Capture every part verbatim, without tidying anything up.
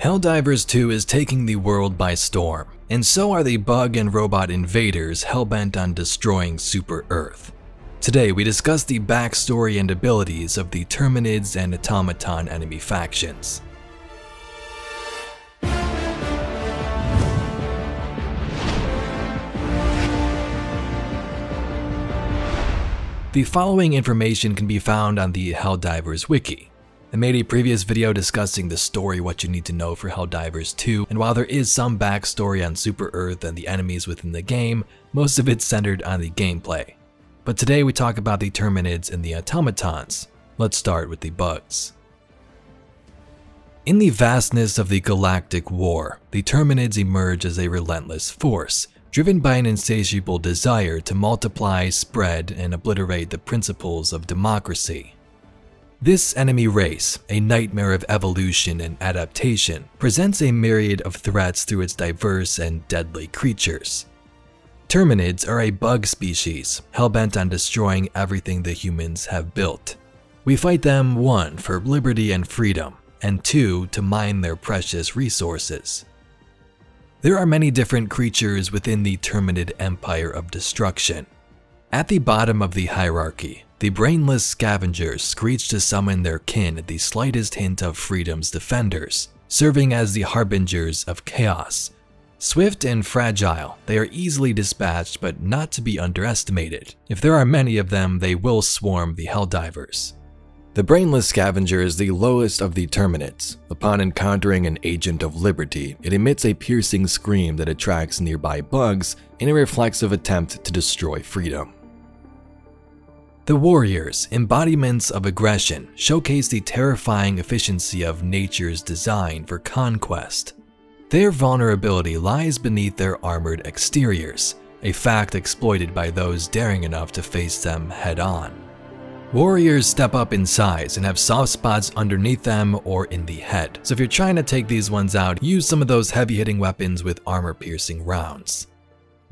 Helldivers two is taking the world by storm, and so are the bug and robot invaders hellbent on destroying Super-Earth. Today we discuss the backstory and abilities of the Terminids and Automaton enemy factions. The following information can be found on the Helldivers Wiki. I made a previous video discussing the story, what you need to know for Helldivers two, and while there is some backstory on Super-Earth and the enemies within the game, most of it's centered on the gameplay. But today we talk about the Terminids and the Automatons. Let's start with the bugs. In the vastness of the Galactic War, the Terminids emerge as a relentless force, driven by an insatiable desire to multiply, spread, and obliterate the principles of democracy. This enemy race, a nightmare of evolution and adaptation, presents a myriad of threats through its diverse and deadly creatures. Terminids are a bug species, hellbent on destroying everything the humans have built. We fight them, one, for liberty and freedom, and two, to mine their precious resources. There are many different creatures within the Terminid Empire of Destruction. At the bottom of the hierarchy, the Brainless Scavengers screech to summon their kin at the slightest hint of freedom's defenders, serving as the harbingers of chaos. Swift and fragile, they are easily dispatched but not to be underestimated. If there are many of them, they will swarm the Helldivers. The Brainless Scavenger is the lowest of the Terminids. Upon encountering an agent of liberty, it emits a piercing scream that attracts nearby bugs in a reflexive attempt to destroy freedom. The warriors, embodiments of aggression, showcase the terrifying efficiency of nature's design for conquest. Their vulnerability lies beneath their armored exteriors, a fact exploited by those daring enough to face them head-on. Warriors step up in size and have soft spots underneath them or in the head, so if you're trying to take these ones out, use some of those heavy-hitting weapons with armor-piercing rounds.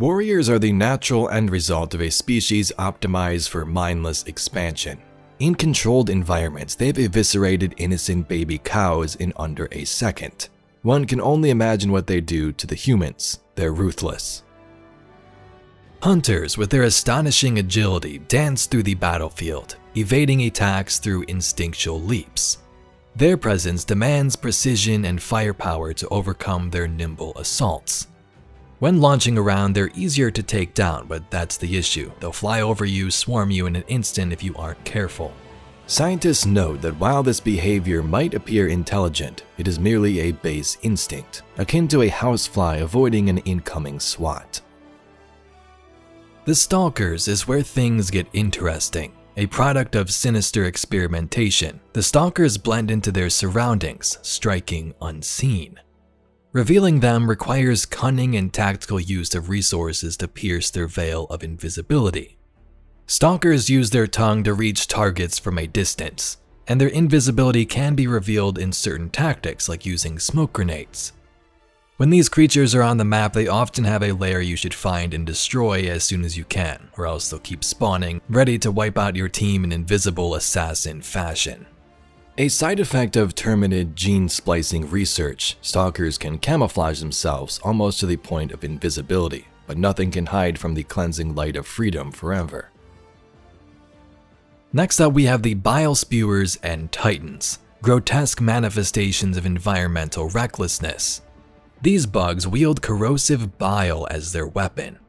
Warriors are the natural end result of a species optimized for mindless expansion. In controlled environments, they've eviscerated innocent baby cows in under a second. One can only imagine what they do to the humans. They're ruthless. Hunters, with their astonishing agility, dance through the battlefield, evading attacks through instinctual leaps. Their presence demands precision and firepower to overcome their nimble assaults. When launching around, they're easier to take down, but that's the issue. They'll fly over you, swarm you in an instant if you aren't careful. Scientists note that while this behavior might appear intelligent, it is merely a base instinct, akin to a housefly avoiding an incoming SWAT. The Stalkers is where things get interesting. A product of sinister experimentation, the Stalkers blend into their surroundings, striking unseen. Revealing them requires cunning and tactical use of resources to pierce their veil of invisibility. Stalkers use their tongue to reach targets from a distance, and their invisibility can be revealed in certain tactics like using smoke grenades. When these creatures are on the map, they often have a lair you should find and destroy as soon as you can, or else they'll keep spawning, ready to wipe out your team in invisible assassin fashion. A side effect of Terminid gene splicing research, Stalkers can camouflage themselves almost to the point of invisibility, but nothing can hide from the cleansing light of freedom forever. Next up we have the Bile Spewers and Titans, grotesque manifestations of environmental recklessness. These bugs wield corrosive bile as their weapon.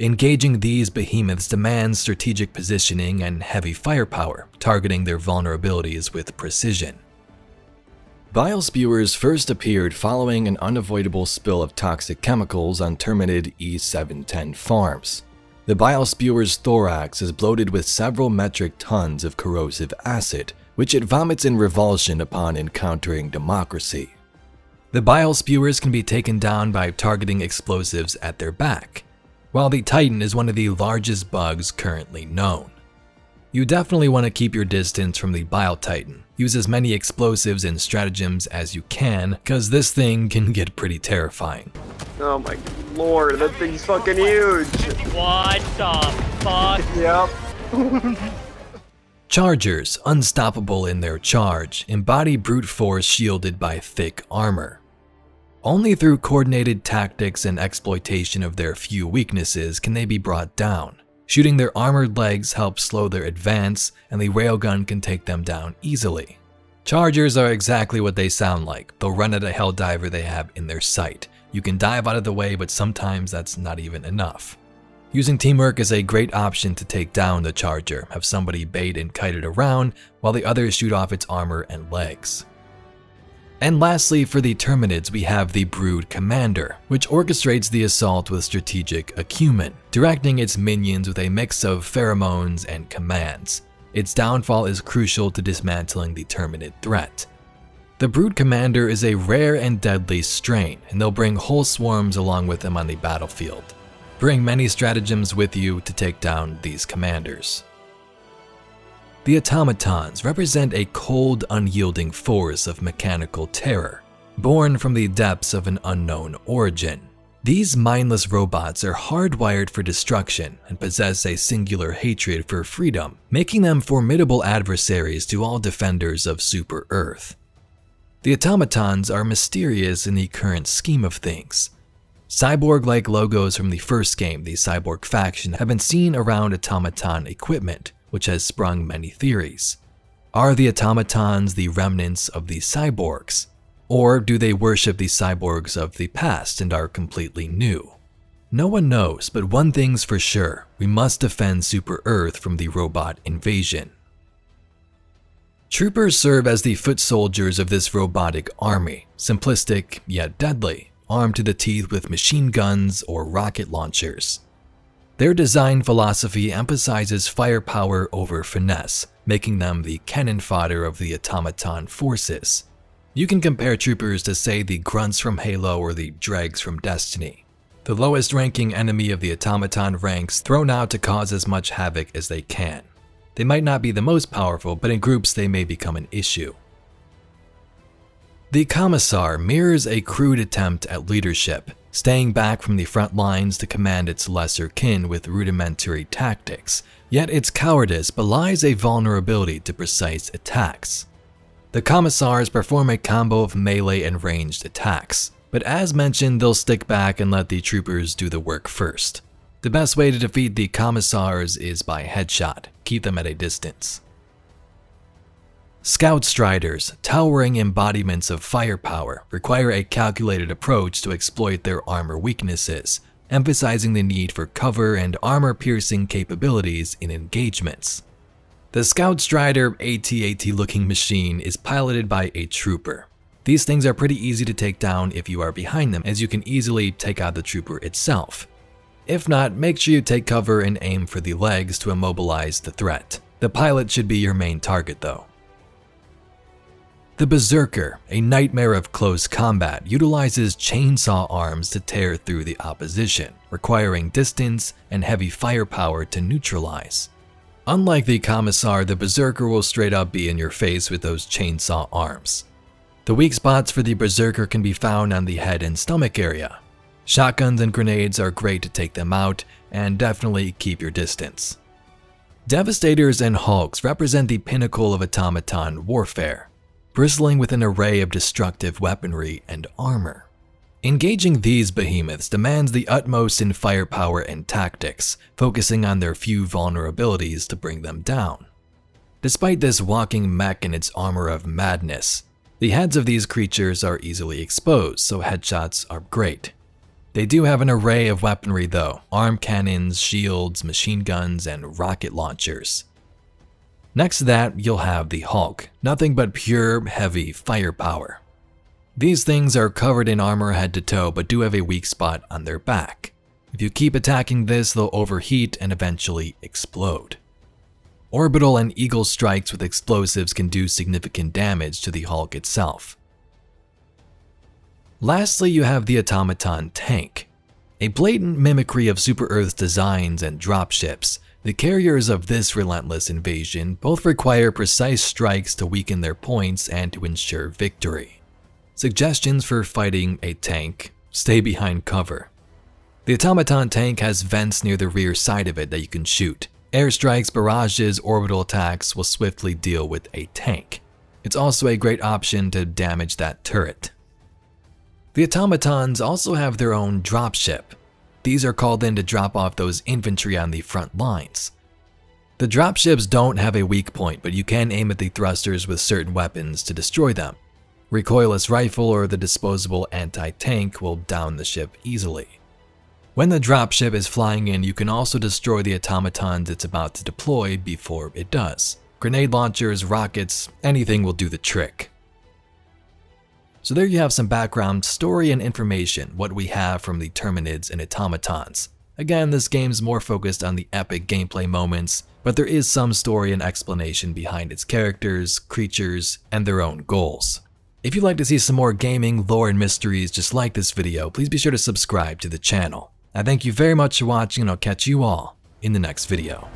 Engaging these behemoths demands strategic positioning and heavy firepower, targeting their vulnerabilities with precision. Bile Spewers first appeared following an unavoidable spill of toxic chemicals on Terminid E seven ten farms. The Bile Spewer's thorax is bloated with several metric tons of corrosive acid, which it vomits in revulsion upon encountering democracy. The Bile Spewers can be taken down by targeting explosives at their back, while the Titan is one of the largest bugs currently known. You definitely want to keep your distance from the Bile Titan. Use as many explosives and stratagems as you can, cause this thing can get pretty terrifying. Oh my lord, that thing's fucking huge! What the fuck? Yep. Chargers, unstoppable in their charge, embody brute force shielded by thick armor. Only through coordinated tactics and exploitation of their few weaknesses can they be brought down. Shooting their armored legs helps slow their advance, and the railgun can take them down easily. Chargers are exactly what they sound like. They'll run at a Helldiver they have in their sight. You can dive out of the way, but sometimes that's not even enough. Using teamwork is a great option to take down the Charger. Have somebody bait and kite it around, while the others shoot off its armor and legs. And lastly, for the Terminids, we have the Brood Commander, which orchestrates the assault with strategic acumen, directing its minions with a mix of pheromones and commands. Its downfall is crucial to dismantling the Terminid threat. The Brood Commander is a rare and deadly strain, and they'll bring whole swarms along with them on the battlefield. Bring many stratagems with you to take down these commanders. The Automatons represent a cold, unyielding force of mechanical terror, born from the depths of an unknown origin. These mindless robots are hardwired for destruction and possess a singular hatred for freedom, making them formidable adversaries to all defenders of Super-Earth. The Automatons are mysterious in the current scheme of things. Cyborg-like logos from the first game, the Cyborg Faction, have been seen around Automaton equipment, which has sprung many theories. Are the Automatons the remnants of the cyborgs? Or do they worship the cyborgs of the past and are completely new? No one knows, but one thing's for sure, we must defend Super-Earth from the robot invasion. Troopers serve as the foot soldiers of this robotic army, simplistic yet deadly, armed to the teeth with machine guns or rocket launchers. Their design philosophy emphasizes firepower over finesse, making them the cannon fodder of the Automaton forces. You can compare troopers to, say, the grunts from Halo or the dregs from Destiny. The lowest ranking enemy of the Automaton ranks thrown out to cause as much havoc as they can. They might not be the most powerful, but in groups they may become an issue. The Commissar mirrors a crude attempt at leadership, staying back from the front lines to command its lesser kin with rudimentary tactics, yet its cowardice belies a vulnerability to precise attacks. The Commissars perform a combo of melee and ranged attacks, but as mentioned, they'll stick back and let the troopers do the work first. The best way to defeat the Commissars is by headshot. Keep them at a distance. Scout Striders, towering embodiments of firepower, require a calculated approach to exploit their armor weaknesses, emphasizing the need for cover and armor-piercing capabilities in engagements. The Scout Strider A T A T looking machine is piloted by a trooper. These things are pretty easy to take down if you are behind them, as you can easily take out the trooper itself. If not, make sure you take cover and aim for the legs to immobilize the threat. The pilot should be your main target, though. The Berserker, a nightmare of close combat, utilizes chainsaw arms to tear through the opposition, requiring distance and heavy firepower to neutralize. Unlike the Commissar, the Berserker will straight up be in your face with those chainsaw arms. The weak spots for the Berserker can be found on the head and stomach area. Shotguns and grenades are great to take them out, and definitely keep your distance. Devastators and Hulks represent the pinnacle of Automaton warfare, bristling with an array of destructive weaponry and armor. Engaging these behemoths demands the utmost in firepower and tactics, focusing on their few vulnerabilities to bring them down. Despite this walking mech and its armor of madness, the heads of these creatures are easily exposed, so headshots are great. They do have an array of weaponry though, arm cannons, shields, machine guns, and rocket launchers. Next to that, you'll have the Hulk, nothing but pure, heavy firepower. These things are covered in armor head to toe, but do have a weak spot on their back. If you keep attacking this, they'll overheat and eventually explode. Orbital and eagle strikes with explosives can do significant damage to the Hulk itself. Lastly, you have the Automaton Tank. A blatant mimicry of Super-Earth's designs and dropships, the carriers of this relentless invasion both require precise strikes to weaken their points and to ensure victory. Suggestions for fighting a tank: stay behind cover. The Automaton Tank has vents near the rear side of it that you can shoot. Airstrikes, barrages, orbital attacks will swiftly deal with a tank. It's also a great option to damage that turret. The automatons also have their own dropship. These are called in to drop off those infantry on the front lines. The dropships don't have a weak point, but you can aim at the thrusters with certain weapons to destroy them. Recoilless rifle or the disposable anti-tank will down the ship easily. When the dropship is flying in, you can also destroy the automatons it's about to deploy before it does. Grenade launchers, rockets, anything will do the trick. So there you have some background story and information, what we have from the Terminids and automatons. Again, this game's more focused on the epic gameplay moments, but there is some story and explanation behind its characters, creatures, and their own goals. If you'd like to see some more gaming, lore, and mysteries just like this video, please be sure to subscribe to the channel. I thank you very much for watching, and I'll catch you all in the next video.